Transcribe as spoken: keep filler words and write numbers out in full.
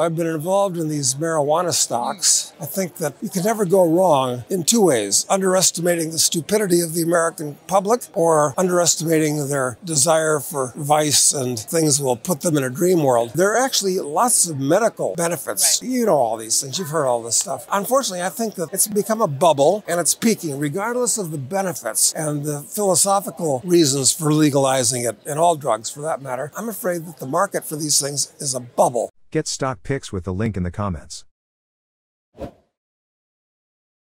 I've been involved in these marijuana stocks. I think that you can never go wrong in two ways: underestimating the stupidity of the American public, or underestimating their desire for vice and things will put them in a dream world. There are actually lots of medical benefits. Right. You know all these things. You've heard all this stuff. Unfortunately, I think that it's become a bubble and it's peaking regardless of the benefits and the philosophical reasons for legalizing it, and all drugs for that matter. I'm afraid that the market for these things is a bubble. Get stock picks with the link in the comments.